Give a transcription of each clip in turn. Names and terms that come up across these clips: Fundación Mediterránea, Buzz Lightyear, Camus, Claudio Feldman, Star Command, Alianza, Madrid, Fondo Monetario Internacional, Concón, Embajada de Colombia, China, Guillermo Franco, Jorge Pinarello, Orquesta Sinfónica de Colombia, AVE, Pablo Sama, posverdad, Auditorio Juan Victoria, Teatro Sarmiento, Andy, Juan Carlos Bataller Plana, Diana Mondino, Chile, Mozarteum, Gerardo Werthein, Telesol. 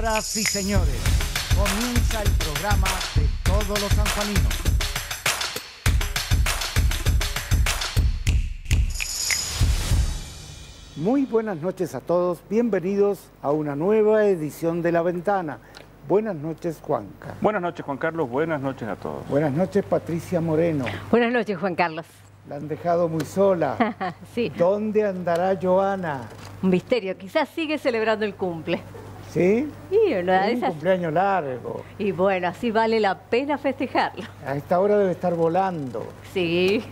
Señoras y señores, comienza el programa de todos los sanjuaninos. Muy buenas noches a todos, bienvenidos a una nueva edición de La Ventana. Buenas noches, Juanca. Buenas noches, Juan Carlos, buenas noches a todos. Buenas noches, Patricia Moreno. Buenas noches, Juan Carlos. La han dejado muy sola. Sí. ¿Dónde andará Joana? Un misterio, quizás sigue celebrando el cumple. ¿Sí? Sí, una de esas... cumpleaños largo. Y bueno, así vale la pena festejarlo. A esta hora debe estar volando. Sí.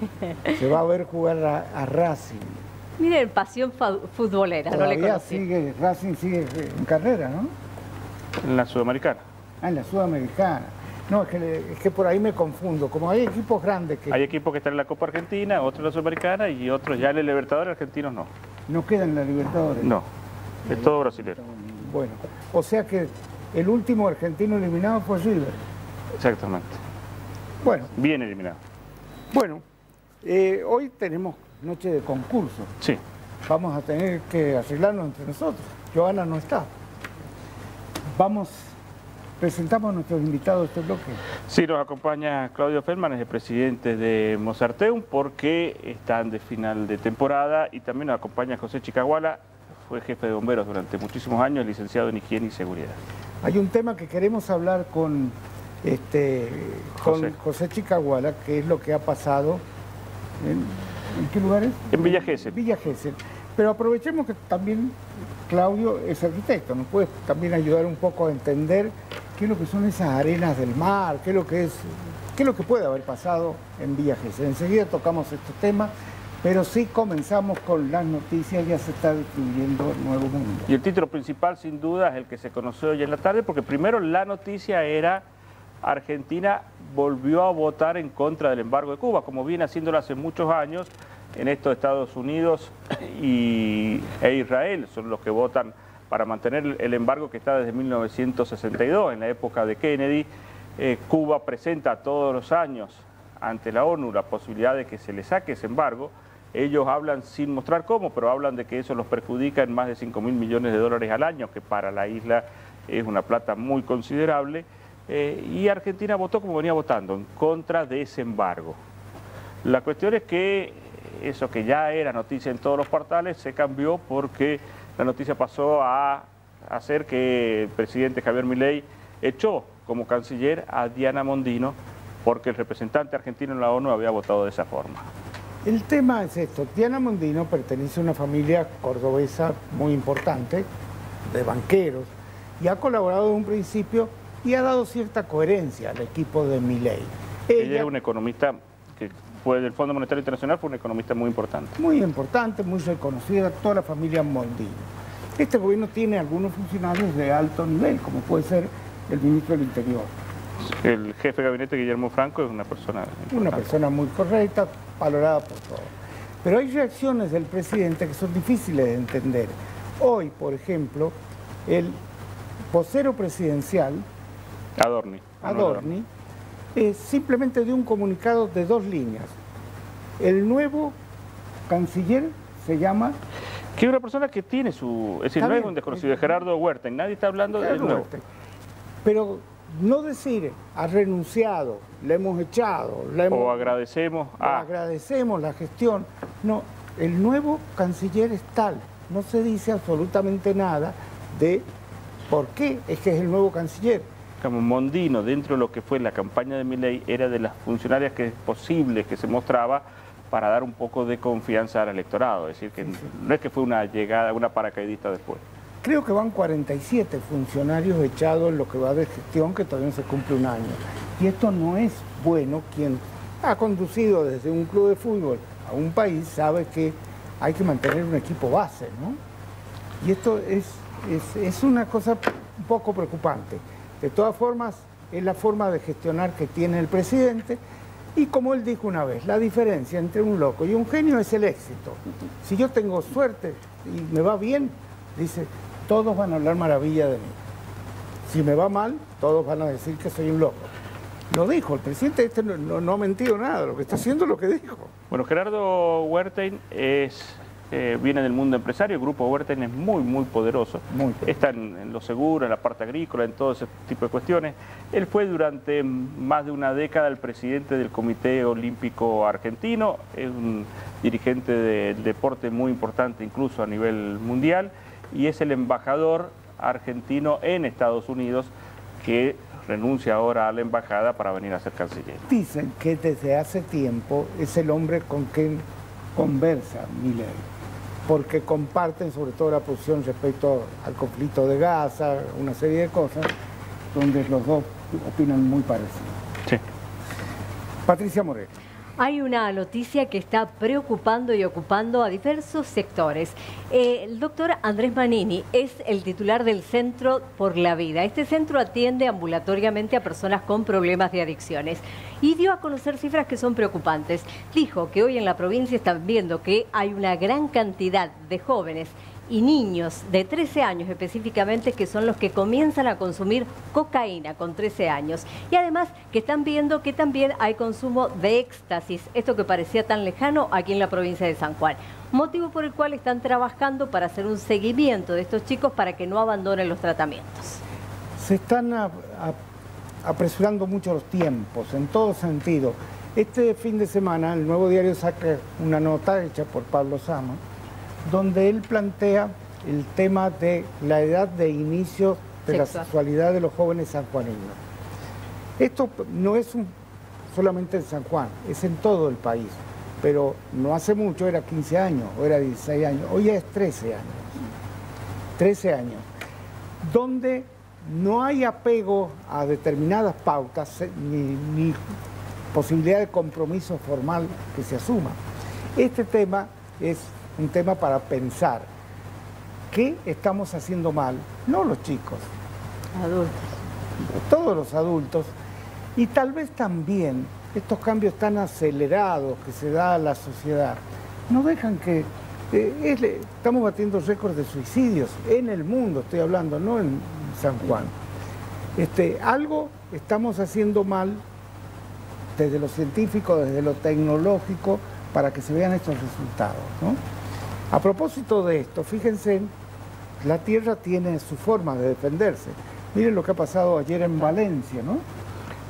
Se va a ver jugar a Racing. Miren, pasión futbolera, todavía no le conocí. Racing sigue en carrera, ¿no? En la Sudamericana. Ah, en la Sudamericana. No, es que por ahí me confundo. Como hay equipos grandes que... Hay equipos que están en la Copa Argentina, otros en la Sudamericana y otros ya en la Libertadores, argentinos no. ¿No quedan en la Libertadores? No, es todo brasileño. Bueno, o sea que el último argentino eliminado fue River. Exactamente. Bueno. Bien eliminado. Bueno, hoy tenemos noche de concurso. Sí. Vamos a tener que arreglarnos entre nosotros. Joana no está. Vamos... Presentamos a nuestros invitados de este bloque. Sí, nos acompaña Claudio Feldman, es el presidente de Mozarteum, porque están de final de temporada, y también nos acompaña José Chicahuala, fue jefe de bomberos durante muchísimos años, licenciado en higiene y seguridad. Hay un tema que queremos hablar con José Chicahuala, que es lo que ha pasado, ¿en qué lugar es? En Villa Gesell. Villa Gesell. Pero aprovechemos que también Claudio es arquitecto, nos puede también ayudar un poco a entender qué es lo que son esas arenas del mar, qué es lo que puede haber pasado en Villa Gesell. Enseguida tocamos estos temas, pero sí comenzamos con las noticias, ya se está distribuyendo el Nuevo Mundo. Y el título principal sin duda es el que se conoció hoy en la tarde, porque primero la noticia era: Argentina volvió a votar en contra del embargo de Cuba, como viene haciéndolo hace muchos años. En estos Estados Unidos e Israel son los que votan para mantener el embargo que está desde 1962, en la época de Kennedy. Cuba presenta todos los años ante la ONU la posibilidad de que se le saque ese embargo. Ellos hablan sin mostrar cómo, pero hablan de que eso los perjudica en más de 5.000 millones de dólares al año, que para la isla es una plata muy considerable. Y Argentina votó como venía votando, en contra de ese embargo. La cuestión es que... eso que ya era noticia en todos los portales se cambió, porque la noticia pasó a hacer que el presidente Javier Milei echó como canciller a Diana Mondino, porque el representante argentino en la ONU había votado de esa forma. El tema es esto: Diana Mondino pertenece a una familia cordobesa muy importante, de banqueros, y ha colaborado desde un principio y ha dado cierta coherencia al equipo de Milei. Ella es una economista que... del Fondo Monetario Internacional, fue una economista muy importante. Muy importante, muy reconocida, toda la familia Mondino. Este gobierno tiene algunos funcionarios de alto nivel, como puede ser el ministro del Interior. El jefe de gabinete, Guillermo Franco, es una persona importante. Una persona muy correcta, valorada por todos. Pero hay reacciones del presidente que son difíciles de entender. Hoy, por ejemplo, el vocero presidencial... Adorni. Simplemente dio un comunicado de 2 líneas. El nuevo canciller se llama... Que es una persona que tiene su... Es decir, no es un desconocido, es Gerardo Werthein. Nadie está hablando del nuevo. Pero no decir: ha renunciado, le hemos echado... O agradecemos a... agradecemos la gestión. No, el nuevo canciller es tal. No se dice absolutamente nada de por qué es que es el nuevo canciller. Como Mondino, dentro de lo que fue la campaña de Milei, era de las funcionarias que es posible que se mostraba para dar un poco de confianza al electorado. Es decir, que sí. No es que fue una llegada, una paracaidista después. Creo que van 47 funcionarios echados en lo que va de gestión, que todavía no se cumple un año. Y esto no es bueno. Quien ha conducido desde un club de fútbol a un país sabe que hay que mantener un equipo base, ¿no? Y esto es una cosa un poco preocupante. De todas formas, es la forma de gestionar que tiene el presidente, y como él dijo una vez, la diferencia entre un loco y un genio es el éxito. Si yo tengo suerte y me va bien, dice, todos van a hablar maravilla de mí. Si me va mal, todos van a decir que soy un loco. Lo dijo, el presidente no ha mentido nada, lo que está haciendo es lo que dijo. Bueno, Gerardo Werthein es viene del mundo empresario. El grupo Werthein es muy poderoso. Muy poderoso. Está en los seguros, en la parte agrícola, en todo ese tipo de cuestiones. Él fue durante más de una década el presidente del Comité Olímpico Argentino, es un dirigente del deporte muy importante incluso a nivel mundial, y es el embajador argentino en Estados Unidos, que renuncia ahora a la embajada para venir a ser canciller. Dicen que desde hace tiempo es el hombre con quien conversa Milei, porque comparten sobre todo la posición respecto al conflicto de Gaza, una serie de cosas, donde los dos opinan muy parecido. Sí. Patricia Moreno. Hay una noticia que está preocupando y ocupando a diversos sectores. El doctor Andrés Manini es el titular del Centro por la Vida. Este centro atiende ambulatoriamente a personas con problemas de adicciones y dio a conocer cifras que son preocupantes. Dijo que hoy en la provincia están viendo que hay una gran cantidad de jóvenes y niños de 13 años específicamente que son los que comienzan a consumir cocaína con 13 años. Y además que están viendo que también hay consumo de éxtasis, esto que parecía tan lejano aquí en la provincia de San Juan. Motivo por el cual están trabajando para hacer un seguimiento de estos chicos para que no abandonen los tratamientos. Se están apresurando mucho los tiempos, en todo sentido. Este fin de semana el Nuevo Diario saca una nota hecha por Pablo Sama, donde él plantea el tema de la edad de inicio de la sexualidad de los jóvenes sanjuaninos. Esto no es solamente en San Juan, es en todo el país, pero no hace mucho era 15 años, o era 16 años, hoy ya es 13 años. 13 años, donde no hay apego a determinadas pautas ni posibilidad de compromiso formal que se asuma. Este tema es un tema para pensar. ¿Qué estamos haciendo mal? No los chicos. Adultos. Todos los adultos. Y tal vez también estos cambios tan acelerados que se da a la sociedad no dejan que... estamos batiendo récords de suicidios en el mundo, estoy hablando, no en San Juan. Algo estamos haciendo mal desde lo científico, desde lo tecnológico, para que se vean estos resultados, ¿no? A propósito de esto, fíjense, la Tierra tiene su forma de defenderse. Miren lo que ha pasado ayer en Valencia, ¿no?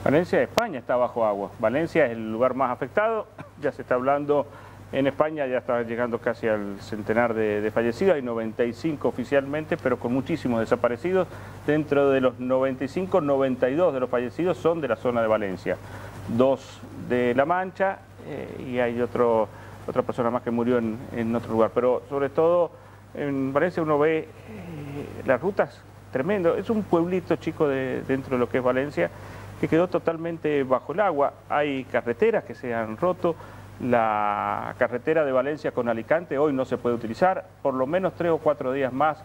Valencia, España, está bajo agua. Valencia es el lugar más afectado. Ya se está hablando en España, ya está llegando casi al centenar de fallecidos. Hay 95 oficialmente, pero con muchísimos desaparecidos. Dentro de los 95, 92 de los fallecidos son de la zona de Valencia. 2 de La Mancha y hay otra persona más que murió en otro lugar, pero sobre todo en Valencia uno ve las rutas, tremendo. Es un pueblito chico dentro de lo que es Valencia, que quedó totalmente bajo el agua. Hay carreteras que se han roto. La carretera de Valencia con Alicante hoy no se puede utilizar, por lo menos 3 o 4 días más.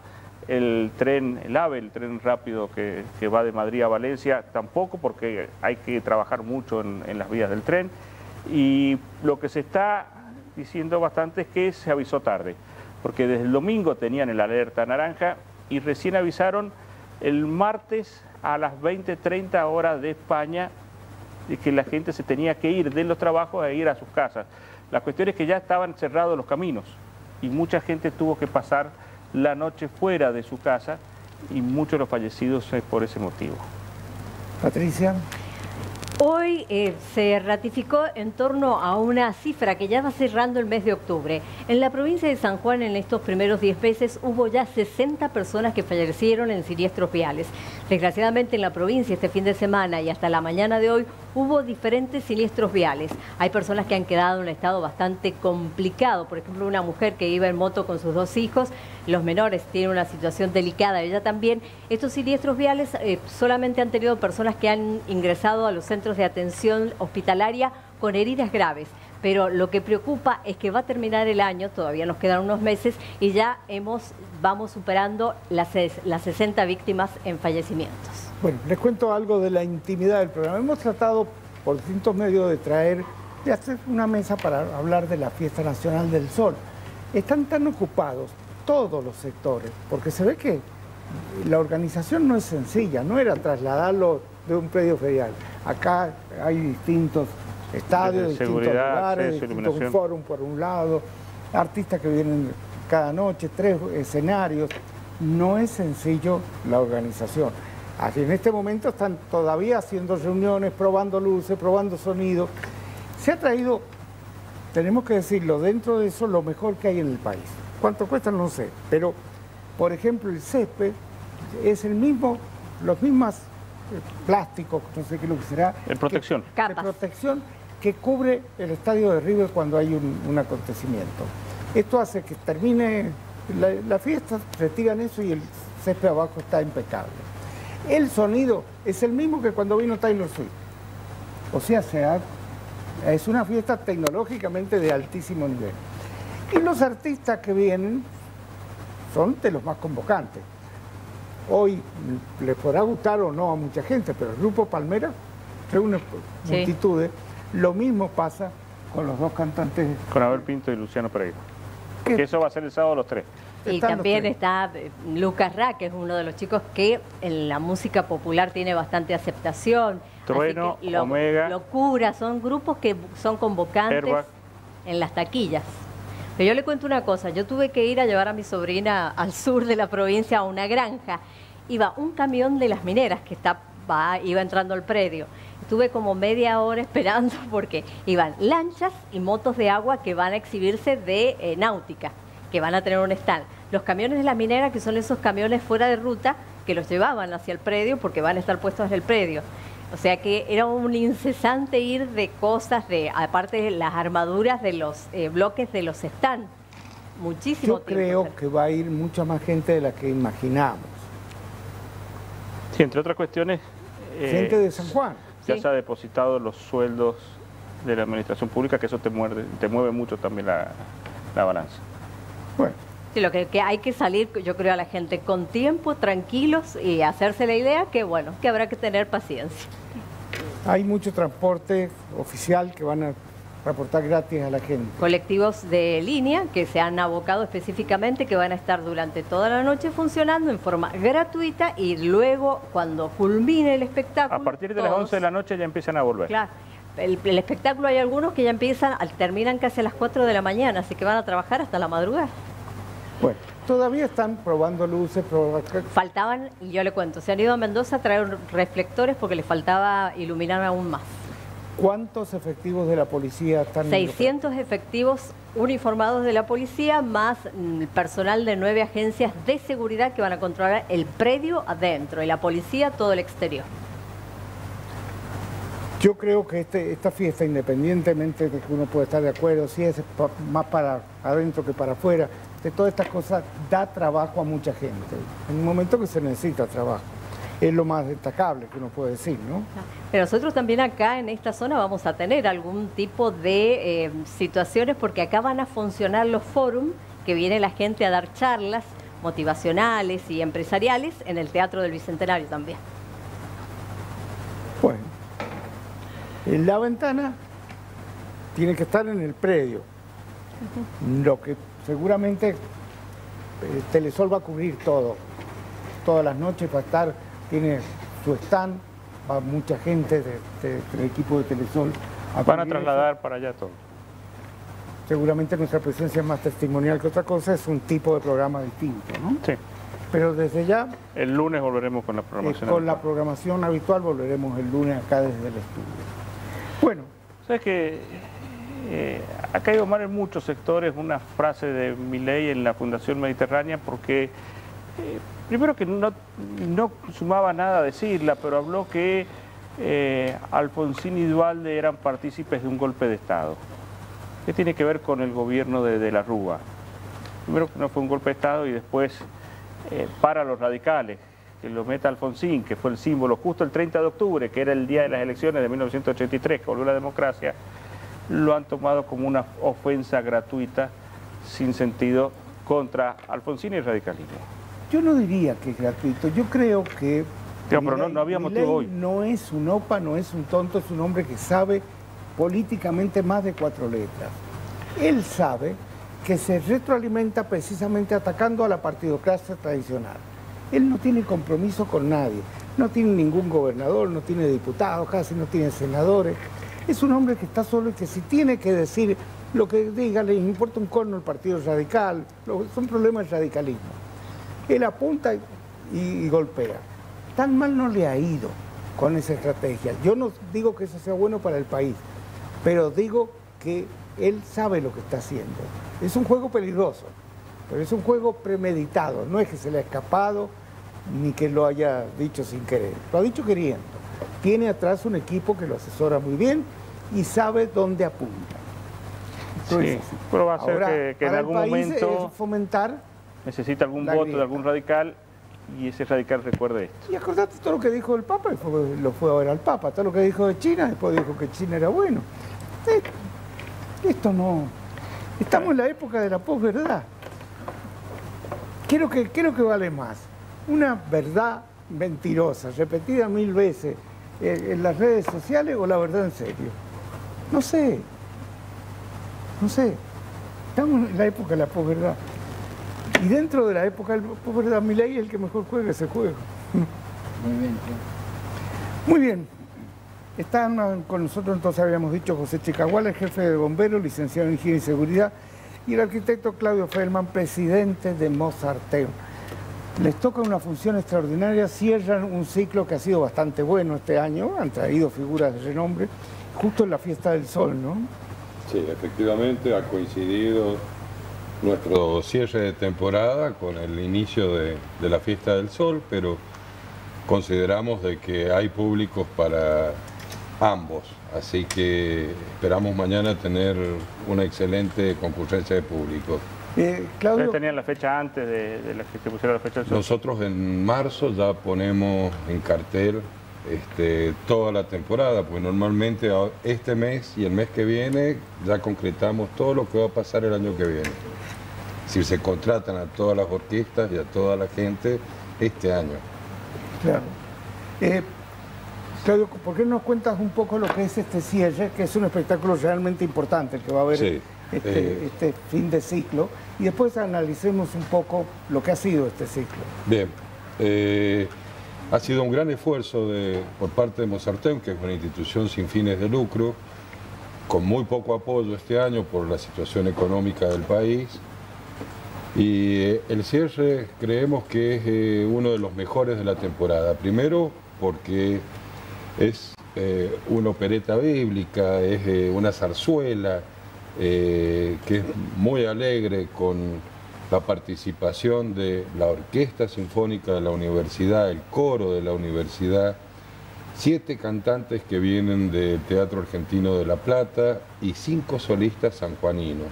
El tren, el AVE, el tren rápido que va de Madrid a Valencia tampoco, porque hay que trabajar mucho en las vías del tren. Y lo que se está diciendo bastante es que se avisó tarde, porque desde el domingo tenían el alerta naranja y recién avisaron el martes a las 20:30 horas de España de que la gente se tenía que ir de los trabajos e ir a sus casas. La cuestión es que ya estaban cerrados los caminos y mucha gente tuvo que pasar la noche fuera de su casa y muchos de los fallecidos por ese motivo. Patricia. Hoy se ratificó en torno a una cifra que ya va cerrando el mes de octubre. En la provincia de San Juan, en estos primeros 10 meses, hubo ya 60 personas que fallecieron en siniestros viales. Desgraciadamente, en la provincia, este fin de semana y hasta la mañana de hoy, hubo diferentes siniestros viales. Hay personas que han quedado en un estado bastante complicado. Por ejemplo, una mujer que iba en moto con sus 2 hijos. Los menores tienen una situación delicada. Ella también. Estos siniestros viales solamente han tenido personas que han ingresado a los centros de atención hospitalaria con heridas graves, pero lo que preocupa es que va a terminar el año, todavía nos quedan unos meses y ya vamos superando las 60 víctimas en fallecimientos. Bueno, les cuento algo de la intimidad del programa. Hemos tratado por distintos medios de hacer una mesa para hablar de la Fiesta Nacional del Sol. Están tan ocupados todos los sectores, porque se ve que la organización no es sencilla, no era trasladarlo de un predio ferial. Acá hay distintos estadios, distintos lugares, distintos foros por un lado, artistas que vienen cada noche, 3 escenarios. No es sencillo la organización. Así, en este momento están todavía haciendo reuniones, probando luces, probando sonidos. Se ha traído, tenemos que decirlo, dentro de eso lo mejor que hay en el país. ¿Cuánto cuesta? No sé, pero por ejemplo el césped es el mismo, los mismos plásticos, no sé qué lo que será. De protección. De protección que cubre el estadio de River cuando hay un acontecimiento. Esto hace que termine la fiesta, retiran eso y el césped abajo está impecable. El sonido es el mismo que cuando vino Taylor Swift. O sea, es una fiesta tecnológicamente de altísimo nivel. Y los artistas que vienen son de los más convocantes. Hoy les podrá gustar o no a mucha gente, pero el grupo Palmera reúne multitudes. Sí. Lo mismo pasa con los 2 cantantes. Con Abel Pinto y Luciano Pereira. Que eso va a ser el sábado a los 3. Y también está Lucas Ra, que es uno de los chicos que en la música popular tiene bastante aceptación. Trueno, Omega, Locura, son grupos que son convocantes Airbag. En las taquillas. Pero yo le cuento una cosa, yo tuve que ir a llevar a mi sobrina al sur de la provincia a una granja. Iba un camión de las mineras que iba entrando al predio. Estuve como media hora esperando porque iban lanchas y motos de agua que van a exhibirse de náutica, que van a tener un stand. Los camiones de la minera, que son esos camiones fuera de ruta, que los llevaban hacia el predio porque van a estar puestos en el predio. O sea que era un incesante ir de cosas, aparte de las armaduras de los bloques de los stands. Muchísimo tiempo. Yo creo que va a ir mucha más gente de la que imaginamos. Sí, entre otras cuestiones... gente de San Juan. Ya se ha depositado los sueldos de la administración pública, que eso te mueve mucho también la balanza. Bueno. Sí, lo que hay que salir, yo creo, a la gente con tiempo, tranquilos, y hacerse la idea que, bueno, que habrá que tener paciencia. Hay mucho transporte oficial que van a reportar gratis a la gente. Colectivos de línea que se han abocado específicamente, que van a estar durante toda la noche funcionando en forma gratuita, y luego, cuando culmine el espectáculo... A partir de las 11 de la noche ya empiezan a volver. Claro. El espectáculo, hay algunos que ya empiezan, terminan casi a las 4 de la mañana, así que van a trabajar hasta la madrugada. Bueno, todavía están probando luces, faltaban, y yo le cuento, se han ido a Mendoza a traer reflectores porque les faltaba iluminar aún más. ¿Cuántos efectivos de la policía están? 600 efectivos uniformados de la policía, más personal de 9 agencias de seguridad que van a controlar el predio adentro, y la policía todo el exterior. Yo creo que esta fiesta, independientemente de que uno puede estar de acuerdo, si es más para adentro que para afuera, de todas estas cosas, da trabajo a mucha gente. En un momento que se necesita trabajo. Es lo más destacable que uno puede decir, ¿no? Pero nosotros también acá en esta zona vamos a tener algún tipo de situaciones, porque acá van a funcionar los foros, que viene la gente a dar charlas motivacionales y empresariales en el Teatro del Bicentenario también. Bueno. La ventana tiene que estar en el predio, lo que seguramente Telesol va a cubrir todo, todas las noches va a estar, tiene su stand, va mucha gente del equipo de Telesol. Van a trasladar para allá todo. Seguramente nuestra presencia es más testimonial que otra cosa, es un tipo de programa distinto, ¿no? Sí. Pero desde ya... El lunes volveremos con la programación habitual. Con la programación habitual volveremos el lunes acá desde el estudio. Bueno. ¿Sabes que ha caído mal en muchos sectores una frase de Milei en la Fundación Mediterránea? Porque, primero que no sumaba nada a decirla, pero habló que Alfonsín y Dualde eran partícipes de un golpe de Estado. ¿Qué tiene que ver con el gobierno de la Rúa? Primero que no fue un golpe de Estado, y después... para los radicales, que lo meta Alfonsín, que fue el símbolo justo el 30 de octubre, que era el día de las elecciones de 1983, que volvió la democracia, lo han tomado como una ofensa gratuita, sin sentido, contra Alfonsín y el radicalismo. Yo no diría que es gratuito, yo creo que... Pero Milei, no había motivo hoy. No es un OPA, no es un tonto, es un hombre que sabe políticamente más de 4 letras. Él sabe... que se retroalimenta precisamente atacando a la partidocracia tradicional. Él no tiene compromiso con nadie, no tiene ningún gobernador, no tiene diputados, casi no tiene senadores. Es un hombre que está solo y que si tiene que decir lo que digan les importa un corno el Partido Radical, son problemas de radicalismo. Él apunta y golpea. Tan mal no le ha ido con esa estrategia. Yo no digo que eso sea bueno para el país, pero digo que él sabe lo que está haciendo. Es un juego peligroso, pero es un juego premeditado. No es que se le ha escapado ni que lo haya dicho sin querer. Lo ha dicho queriendo. Tiene atrás un equipo que lo asesora muy bien y sabe dónde apunta. Entonces, sí, pero va a ser que en algún momento fomentar necesita algún voto de algún radical y ese radical recuerde esto. Y acordate todo lo que dijo el Papa, lo fue a ver al Papa, todo lo que dijo de China, después dijo que China era bueno. Esto no... Estamos en la época de la posverdad. Creo que vale más una verdad mentirosa, repetida 1000 veces en las redes sociales, o la verdad en serio. No sé. No sé. Estamos en la época de la posverdad. Y dentro de la época de la posverdad, Milei es el que mejor juega ese juego. Muy bien. Muy bien. Están con nosotros, entonces habíamos dicho, José Chicahuala, el jefe de bomberos, licenciado en higiene y seguridad, y el arquitecto Claudio Feldman, presidente de Mozarteum. Les toca una función extraordinaria, cierran un ciclo que ha sido bastante bueno este año, han traído figuras de renombre, justo en la Fiesta del Sol, ¿no? Sí, efectivamente ha coincidido nuestro cierre de temporada con el inicio de la Fiesta del Sol, pero consideramos de que hay públicos para ambos, así que esperamos mañana tener una excelente concurrencia de público. Claudio, ¿tenían la fecha antes de la que se pusiera la fecha del Sol? Nosotros en marzo ya ponemos en cartel toda la temporada, pues normalmente este mes y el mes que viene ya concretamos todo lo que va a pasar el año que viene. Si se contratan a todas las orquestas y a toda la gente este año. Claro. Claudio, ¿por qué no nos cuentas un poco lo que es este cierre, que es un espectáculo realmente importante el que va a haber este fin de ciclo, y después analicemos un poco lo que ha sido este ciclo? Bien, ha sido un gran esfuerzo por parte de Mozarteum, que es una institución sin fines de lucro, con muy poco apoyo este año por la situación económica del país, y el cierre creemos que es uno de los mejores de la temporada, primero porque es una opereta bíblica, es una zarzuela que es muy alegre, con la participación de la Orquesta Sinfónica de la Universidad, el coro de la Universidad, 7 cantantes que vienen del Teatro Argentino de La Plata y 5 solistas sanjuaninos.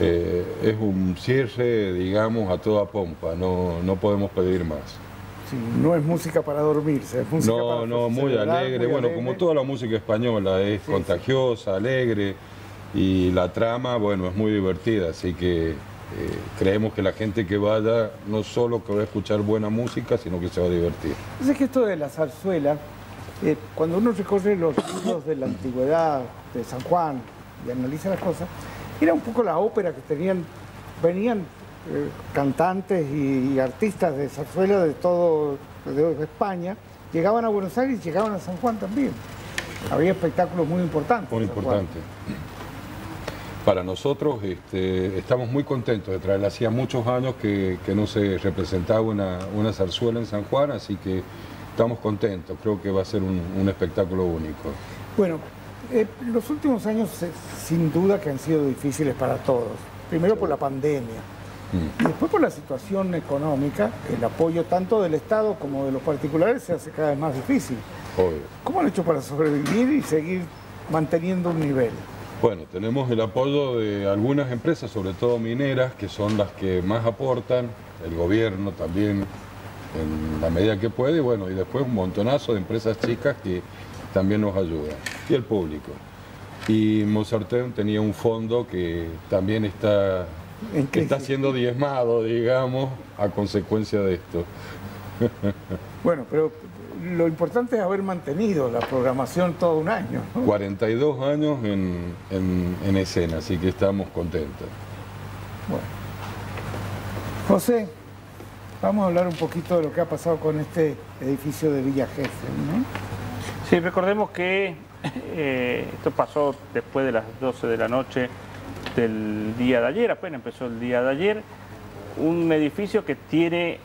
Es un cierre, digamos, a toda pompa, no podemos pedir más. Sí, no es música para dormirse, es música para... No, muy alegre, bueno, como toda la música española, es contagiosa, alegre, y la trama, bueno, es muy divertida, así que creemos que la gente que vaya, no solo que va a escuchar buena música, sino que se va a divertir. Es que esto de la zarzuela, cuando uno recorre los libros de la antigüedad, de San Juan, y analiza las cosas, era un poco la ópera que venían cantantes y artistas de zarzuela de España, llegaban a Buenos Aires y llegaban a San Juan también. Había espectáculos muy importantes. Muy importantes. Para nosotros estamos muy contentos de traer. Hacía muchos años que no se representaba una zarzuela en San Juan, así que estamos contentos. Creo que va a ser un espectáculo único. Bueno, los últimos años sin duda que han sido difíciles para todos. Primero por la pandemia. Y después por la situación económica, el apoyo tanto del Estado como de los particulares se hace cada vez más difícil. Obvio. ¿Cómo han hecho para sobrevivir y seguir manteniendo un nivel? Bueno, tenemos el apoyo de algunas empresas, sobre todo mineras, que son las que más aportan, el gobierno también en la medida que puede, bueno, y después un montonazo de empresas chicas que también nos ayudan, y el público. Y Mozarteum tenía un fondo que también está siendo diezmado, digamos, a consecuencia de esto. Bueno, pero lo importante es haber mantenido la programación todo un año, ¿no? 42 años en escena, así que estamos contentos. Bueno. José, vamos a hablar un poquito de lo que ha pasado con este edificio de Villa Gesell, ¿no? Sí, recordemos que Esto pasó después de las 12 de la noche del día de ayer, apenas empezó el día de ayer. Un edificio que tiene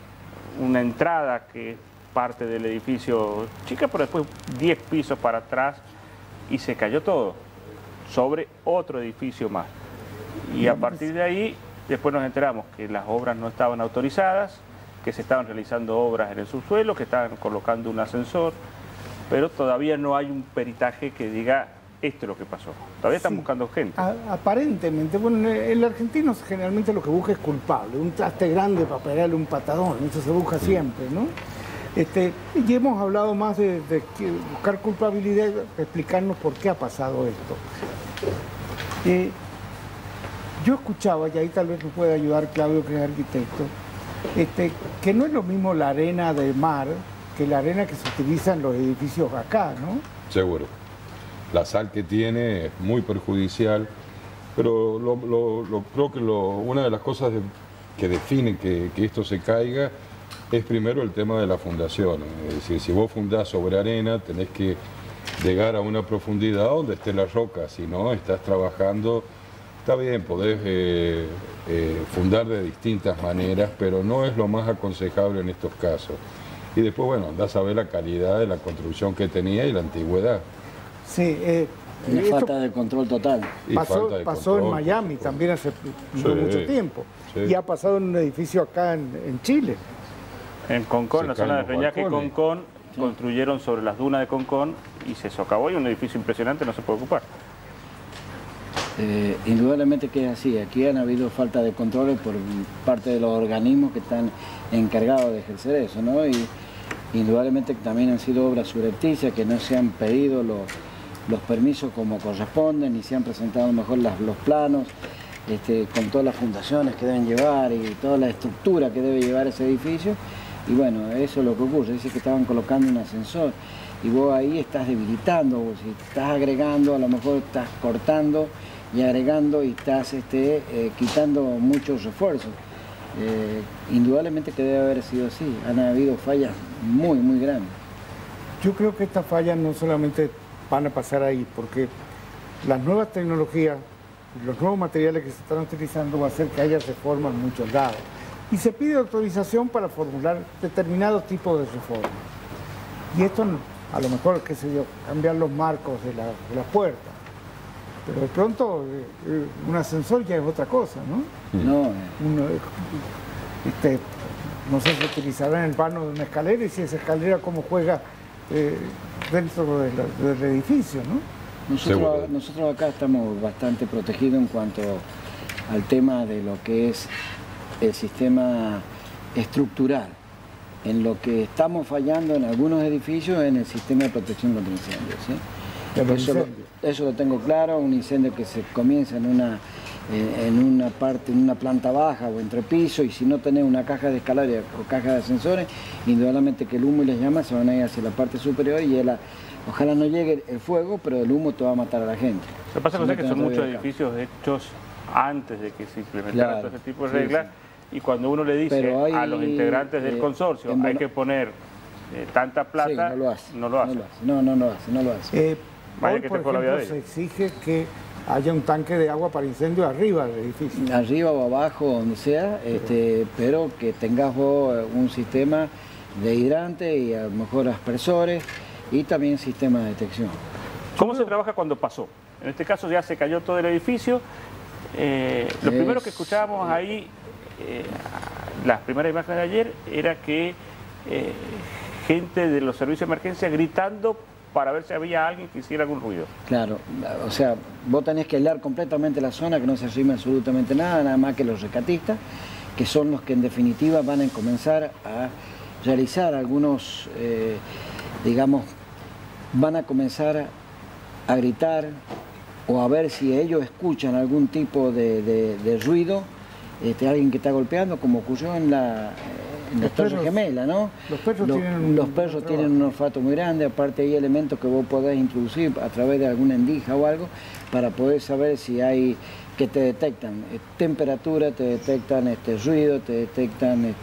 una entrada que es parte del edificio chica, pero después 10 pisos para atrás y se cayó todo sobre otro edificio más. Y a partir de ahí, después nos enteramos que las obras no estaban autorizadas, que se estaban realizando obras en el subsuelo, que estaban colocando un ascensor, pero todavía no hay un peritaje que diga esto es lo que pasó. Todavía están buscando gente. Aparentemente. Bueno, el argentino generalmente lo que busca es culpable. Un traste grande para pegarle un patadón. Eso se busca siempre, ¿no? Y hemos hablado más de buscar culpabilidad, explicarnos por qué ha pasado esto. Yo escuchaba, y ahí tal vez nos puede ayudar Claudio, que es arquitecto, que no es lo mismo la arena del mar que la arena que se utiliza en los edificios acá, ¿no? Seguro. La sal que tiene es muy perjudicial, pero creo que una de las cosas que define que esto se caiga es primero el tema de la fundación. Es decir, si vos fundás sobre arena, tenés que llegar a una profundidad donde esté la roca, si no, estás trabajando. Está bien, podés fundar de distintas maneras, pero no es lo más aconsejable en estos casos. Y después, bueno, andás a ver la calidad de la construcción que tenía y la antigüedad. Sí. Y falta de control total. Pasó en Miami también hace mucho tiempo. Sí. Y ha pasado en un edificio acá en Chile. En Concón, la zona de Reñaca y Concón, construyeron sobre las dunas de Concón y se socavó, y un edificio impresionante no se puede ocupar. Indudablemente que es así. Aquí han habido falta de controles por parte de los organismos que están encargados de ejercer eso, ¿no? Y indudablemente que también han sido obras subrepticias, que no se han pedido los permisos como corresponden, ni se han presentado a lo mejor los planos, con todas las fundaciones que deben llevar y toda la estructura que debe llevar ese edificio. Y bueno, eso es lo que ocurre. Dice que estaban colocando un ascensor y vos ahí estás debilitando, vos estás agregando, a lo mejor estás cortando y agregando, y estás quitando muchos refuerzos. Indudablemente que debe haber sido así. Han habido fallas muy, muy grandes. Yo creo que estas fallas no solamente van a pasar ahí, porque las nuevas tecnologías, los nuevos materiales que se están utilizando, va a hacer que haya reformas en muchos lados. Y se pide autorización para formular determinados tipos de reformas. Y esto, a lo mejor, qué sé yo, cambiar los marcos de las puertas. Pero de pronto un ascensor ya es otra cosa, ¿no? No. No sé si utilizará en el plano de una escalera, y si esa escalera cómo juega dentro del edificio, ¿no? Nosotros acá estamos bastante protegidos en cuanto al tema de lo que es el sistema estructural. En lo que estamos fallando en algunos edificios es en el sistema de protección contra incendios, ¿sí? Eso lo tengo claro. Un incendio que se comienza en una parte, en una planta baja o entre pisos, y si no tenés una caja de escalera o caja de ascensores, indudablemente que el humo y las llamas se van a ir hacia la parte superior, y ojalá no llegue el fuego, pero el humo te va a matar a la gente. Lo que pasa es que son muchos edificios hechos antes de que se implementara todo ese tipo de reglas, y cuando uno le dice a los integrantes del consorcio hay que poner tanta plata, no lo hace. No lo hace. Hoy, por ejemplo, se exige que haya un tanque de agua para incendios arriba del edificio. Arriba o abajo, donde sea, pero que tengas vos un sistema de hidrante y a lo mejor aspersores y también sistema de detección. ¿Cómo se trabaja cuando pasó? En este caso ya se cayó todo el edificio. Lo primero que escuchábamos ahí, las primeras imágenes de ayer, era que gente de los servicios de emergencia gritando para ver si había alguien que hiciera algún ruido. Claro, o sea, vos tenés que aislar completamente la zona, que no se arrime absolutamente nada, nada más que los rescatistas, que son los que en definitiva van a comenzar a realizar algunos, van a comenzar a gritar o a ver si ellos escuchan algún tipo de ruido, alguien que está golpeando, como ocurrió en la Torre Gemela, ¿no? Los perros tienen un olfato muy grande. Aparte hay elementos que vos podés introducir a través de alguna endija o algo para poder saber si hay, que te detectan temperatura, te detectan ruido, te detectan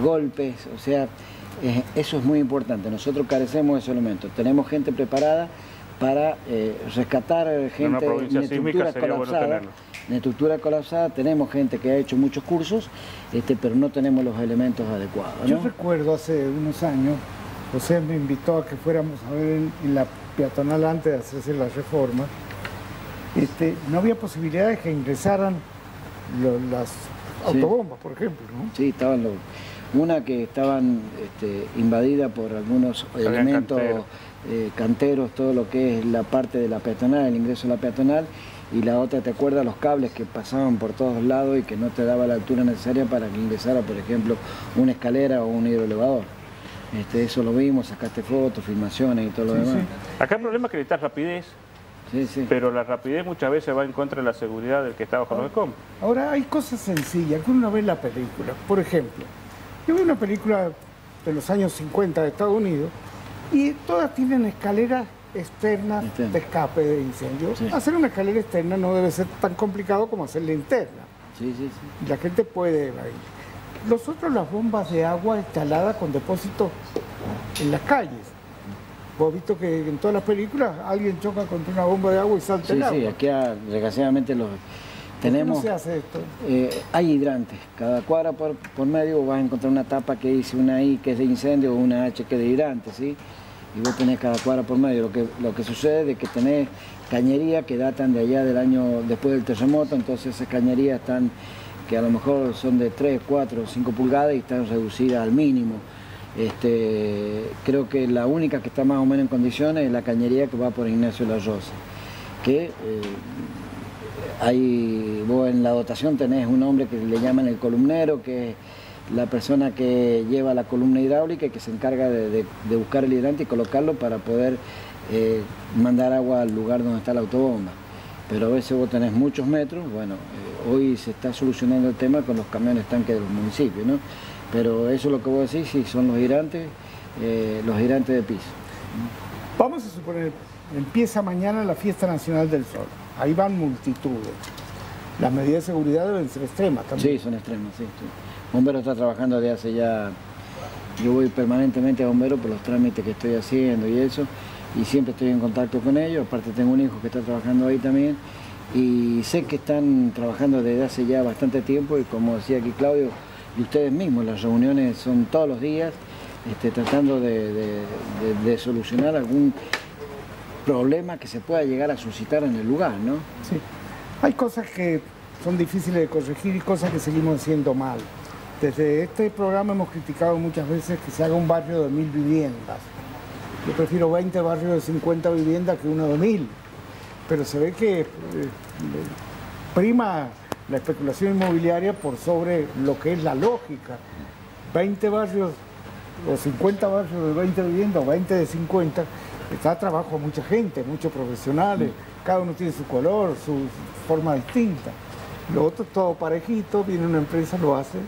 golpes. O sea, eso es muy importante. Nosotros carecemos de esos elementos. Tenemos gente preparada para rescatar gente en estructura colapsada. Tenemos gente que ha hecho muchos cursos, pero no tenemos los elementos adecuados, ¿no? Yo recuerdo hace unos años, José me invitó a que fuéramos a ver en la peatonal antes de hacerse la reforma. No había posibilidad de que ingresaran las autobombas, por ejemplo, ¿no? Sí, estaban los... Una que estaban invadida por algunos elementos canteros, todo lo que es la parte de la peatonal, el ingreso a la peatonal, y la otra, ¿te acuerdas? Los cables que pasaban por todos lados y que no te daba la altura necesaria para que ingresara, por ejemplo, una escalera o un hidroelevador. Eso lo vimos, sacaste fotos, filmaciones y todo lo demás. Sí. Acá el problema es que necesitas rapidez. Sí, sí. Pero la rapidez muchas veces va en contra de la seguridad del que está bajo los escombros. Ahora, hay cosas sencillas que uno ve en la película. Por ejemplo, yo vi una película de los años 50 de Estados Unidos y todas tienen escaleras externas de escape de incendios. Sí. Hacer una escalera externa no debe ser tan complicado como hacerla interna. Sí, sí, sí. La gente puede evadir. Nosotros las bombas de agua instaladas con depósitos en las calles. Vos has visto que en todas las películas alguien choca contra una bomba de agua y salta el agua. Sí, sí, aquí desgraciadamente los tenemos. ¿Por qué no se hace esto? Hay hidrantes. Cada cuadra por medio vas a encontrar una tapa que dice una I que es de incendio o una H que es de hidrante, ¿sí? Y vos tenés cada cuadra por medio. Lo que sucede es que tenés cañerías que datan de allá del año después del terremoto, entonces esas cañerías están, que a lo mejor son de 3, 4, 5 pulgadas y están reducidas al mínimo. Creo que la única que está más o menos en condiciones es la cañería que va por Ignacio La Rosa, que vos en la dotación tenés un hombre que le llaman el columnero, que es la persona que lleva la columna hidráulica y que se encarga de buscar el hidrante y colocarlo para poder mandar agua al lugar donde está la autobomba. Pero a veces vos tenés muchos metros. Bueno, hoy se está solucionando el tema con los camiones tanque de los municipios, ¿no? Pero eso es lo que voy a decir, sí, son los girantes de piso. Vamos a suponer, empieza mañana la Fiesta Nacional del Sol. Ahí van multitudes. Las medidas de seguridad deben ser extremas también. Sí, son extremas, sí. Bombero está trabajando desde hace ya... Yo voy permanentemente a Bombero por los trámites que estoy haciendo y eso. Y siempre estoy en contacto con ellos. Aparte tengo un hijo que está trabajando ahí también. Y sé que están trabajando desde hace ya bastante tiempo. Y como decía aquí Claudio... Y ustedes mismos, las reuniones son todos los días, tratando de solucionar algún problema que se pueda llegar a suscitar en el lugar, ¿no? Sí. Hay cosas que son difíciles de corregir y cosas que seguimos haciendo mal. Desde este programa hemos criticado muchas veces que se haga un barrio de 1000 viviendas. Yo prefiero 20 barrios de 50 viviendas que uno de 1000. Pero se ve que prima la especulación inmobiliaria por sobre lo que es la lógica. 20 barrios o 50 barrios de 20 viviendas o 20 de 50, está a trabajo mucha gente, muchos profesionales, cada uno tiene su color, su forma distinta. Lo otro es todo parejito, viene una empresa, lo hace.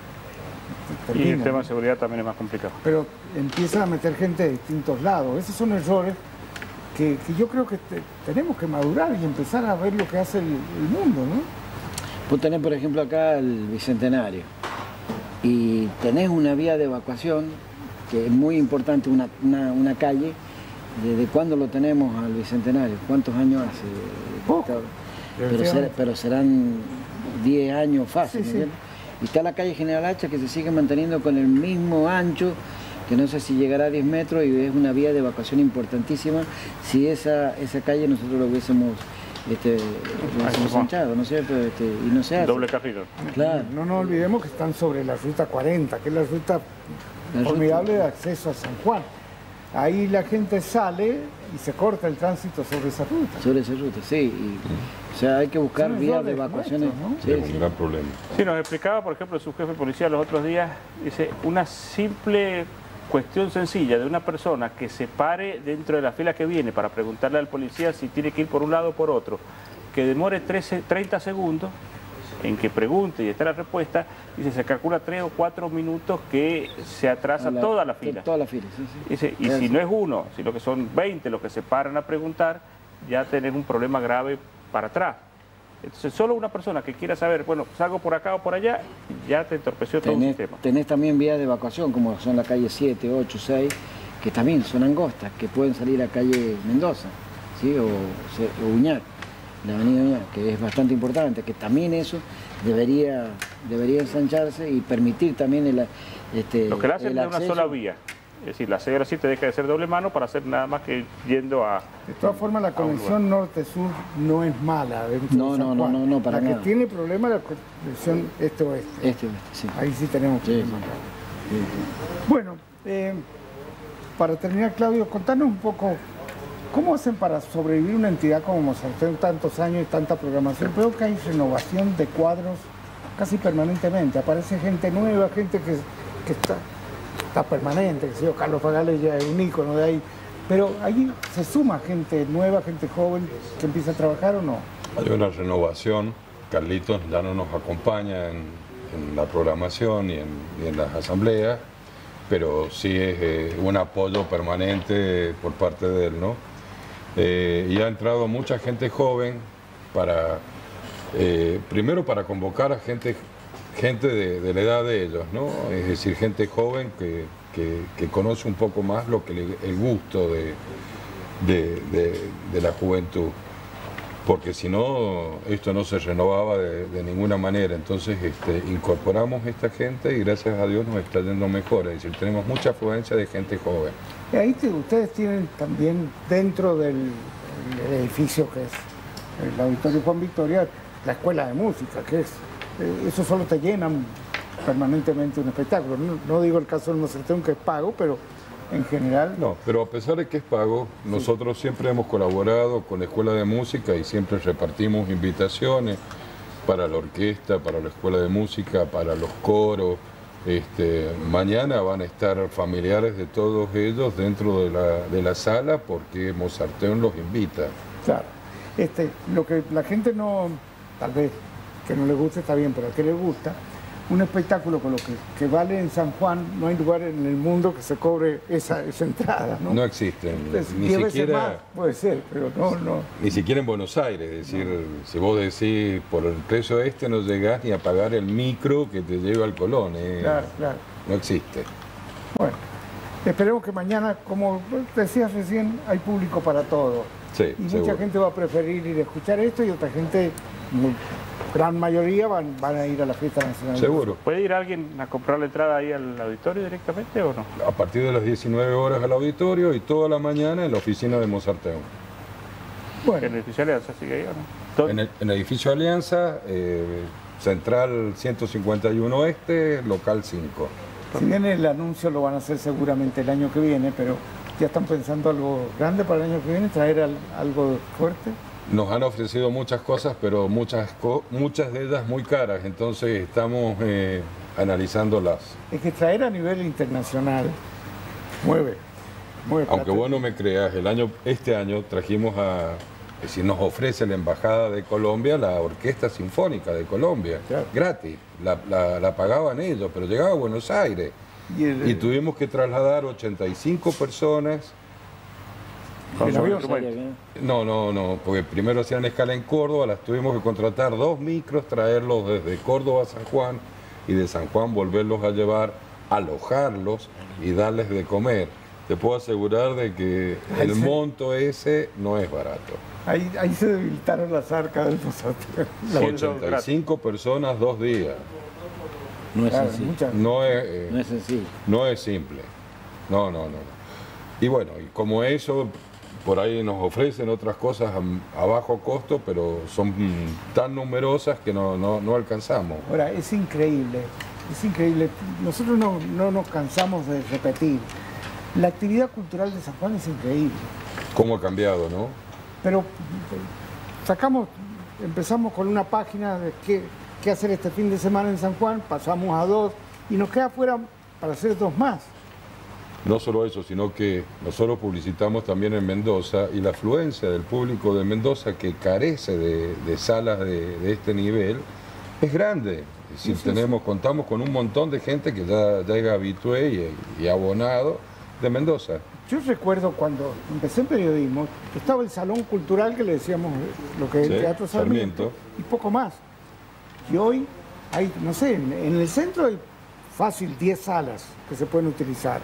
Termina. Y el tema de seguridad también es más complicado. Pero empiezan a meter gente de distintos lados. Esos son errores que yo creo que tenemos que madurar y empezar a ver lo que hace el mundo, ¿no? Vos tenés, por ejemplo, acá el Bicentenario y tenés una vía de evacuación que es muy importante, una calle. ¿Desde cuándo lo tenemos al Bicentenario? ¿Cuántos años hace? Pero serán 10 años fácil, sí, sí. Y está la calle General Hacha que se sigue manteniendo con el mismo ancho, que no sé si llegará a 10 metros y es una vía de evacuación importantísima. Si esa calle nosotros lo hubiésemos... ensanchado, ¿no es cierto? Y no se hace. Doble carril. Claro. No nos olvidemos que están sobre la ruta 40, que es la ruta formidable de acceso a San Juan. Ahí la gente sale y se corta el tránsito sobre esa ruta. Sobre esa ruta, sí. O sea, hay que buscar vías de evacuaciones, ¿no? Sí, es un gran problema. Sí, nos explicaba, por ejemplo, su jefe de policía los otros días, dice, una simple cuestión sencilla de una persona que se pare dentro de la fila que viene para preguntarle al policía si tiene que ir por un lado o por otro, que demore 30 segundos en que pregunte y está la respuesta, y se calcula 3 o 4 minutos que se atrasa toda la fila. Toda la fila, sí, sí. Dice, y si no es uno, sino que son 20 los que se paran a preguntar, ya tenés un problema grave para atrás. Entonces, solo una persona que quiera saber, bueno, salgo por acá o por allá, ya te entorpeció todo el sistema. Tenés también vías de evacuación, como son la calle 7, 8, 6, que también son angostas, que pueden salir a calle Mendoza. ¿sí? O Uñac, la avenida Uñac, que es bastante importante, que también eso debería ensancharse y permitir también el acceso. Lo que la hacen es una sola vía. Es decir, la Cedro 7 deja de ser doble mano para hacer nada más que yendo a... De todas formas, la conexión norte-sur no es mala. No, para nada. La que tiene problema es la conexión este-oeste. Este-oeste, sí. Ahí sí tenemos problemas. Sí. Bueno, para terminar, Claudio, contanos un poco, ¿cómo hacen para sobrevivir una entidad como Mozarteum tantos años y tanta programación? Creo que hay renovación de cuadros casi permanentemente. Aparece gente nueva, gente que está permanente, ¿sí? Carlos Pagales ya es un ícono de ahí, pero ahí se suma gente nueva, gente joven que empieza a trabajar, ¿o no? Hay una renovación, Carlitos ya no nos acompaña en la programación y en las asambleas, pero sí es un apoyo permanente por parte de él, ¿no? Y ha entrado mucha gente joven para, primero para convocar a gente de la edad de ellos, ¿no? Es decir, gente joven que conoce un poco más lo que el gusto de la juventud, porque si no, esto no se renovaba de ninguna manera. Entonces incorporamos esta gente y gracias a Dios nos está yendo mejor, es decir, tenemos mucha afluencia de gente joven. Y ahí ustedes tienen también dentro del edificio que es el Auditorio Juan Victoria, la Escuela de Música, que es... Eso solo te llenan permanentemente un espectáculo. No digo el caso del Mozarteum, que es pago, pero en general... No, pero a pesar de que es pago, sí, nosotros siempre hemos colaborado con la Escuela de Música y siempre repartimos invitaciones para la orquesta, para la Escuela de Música, para los coros. Mañana van a estar familiares de todos ellos dentro de la sala porque Mozarteum los invita. Claro. Lo que la gente no... Tal vez... que no le gusta está bien, pero a que le gusta, un espectáculo con lo que vale en San Juan, no hay lugar en el mundo que se cobre esa entrada, ¿no? No existe. Entonces, ni siquiera más, puede ser, pero no. Ni siquiera en Buenos Aires, es decir, no. Si vos decís por el precio este no llegás ni a pagar el micro que te lleva al Colón, claro. No existe. Bueno, esperemos que mañana, como decías recién, hay público para todo. Sí, y seguro. Mucha gente va a preferir ir a escuchar esto y otra gente... gran mayoría van a ir a la Fiesta Nacional. Seguro. ¿Puede ir alguien a comprar la entrada ahí al auditorio directamente o no? A partir de las 19 horas al auditorio y toda la mañana en la oficina de Mozarteum. Bueno. ¿En el edificio Alianza sigue ahí o no? En el edificio Alianza, Central 151 Oeste, Local 5. Si bien el anuncio lo van a hacer seguramente el año que viene, pero ¿ya están pensando algo grande para el año que viene? ¿Traer algo fuerte? Nos han ofrecido muchas cosas, pero muchas de ellas muy caras, entonces estamos analizándolas. Es que traer a nivel internacional mueve. Aunque vos no me creas, este año trajimos es decir, nos ofrece la Embajada de Colombia, la Orquesta Sinfónica de Colombia, claro, gratis. La pagaban ellos, pero llegaba a Buenos Aires. Y tuvimos que trasladar 85 personas. No, porque primero hacían escala en Córdoba, las tuvimos que contratar 2 micros, traerlos desde Córdoba a San Juan y de San Juan volverlos a llevar, alojarlos y darles de comer. Te puedo asegurar de que el monto ese no es barato. Ahí se debilitaron las arcas del Mozarteum. 85 personas, 2 días. No es sencillo. No es simple. No. Y bueno, como eso, por ahí nos ofrecen otras cosas a bajo costo, pero son tan numerosas que no alcanzamos. Ahora, es increíble. Nosotros no nos cansamos de repetir. La actividad cultural de San Juan es increíble. ¿Cómo ha cambiado, no? Pero empezamos con una página de qué hacer este fin de semana en San Juan, pasamos a 2 y nos queda afuera para hacer 2 más. No solo eso, sino que nosotros publicitamos también en Mendoza y la afluencia del público de Mendoza, que carece de salas de este nivel, es grande. Es decir, contamos con un montón de gente que ya llega habitué y abonado de Mendoza. Yo recuerdo cuando empecé en periodismo, estaba el Salón Cultural, que le decíamos lo que es el Teatro Sarmiento, y poco más. Y hoy hay, no sé, en el centro hay fácil 10 salas que se pueden utilizar.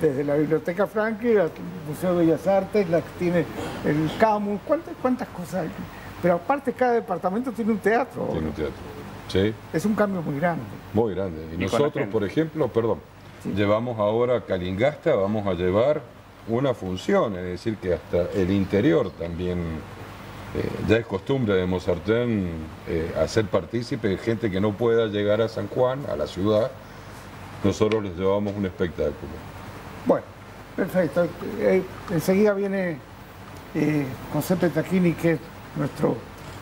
Desde la Biblioteca Franque al Museo de Bellas Artes, la que tiene el Camus, ¿cuántas cosas hay? Pero aparte cada departamento tiene un teatro. Tiene un teatro, sí. Es un cambio muy grande. Muy grande. Y nosotros, por ejemplo, perdón, sí, llevamos ahora a Calingasta, vamos a llevar una función, es decir, que hasta el interior también... ya es costumbre de Mozarteum hacer partícipe de gente que no pueda llegar a San Juan, a la ciudad. Nosotros les llevamos un espectáculo. Bueno, perfecto. Enseguida viene José Petragini, que es nuestro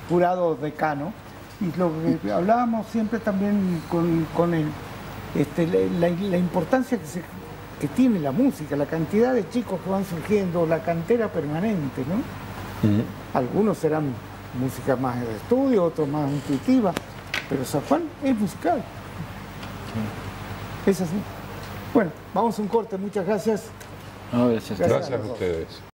jurado decano. Y lo que hablábamos siempre también con él, la importancia que tiene la música, la cantidad de chicos que van surgiendo, la cantera permanente, ¿no? Algunos serán música más de estudio, otros más intuitiva, pero San Juan es musical. Es así. Bueno, vamos a un corte. Muchas gracias. No, gracias a ustedes.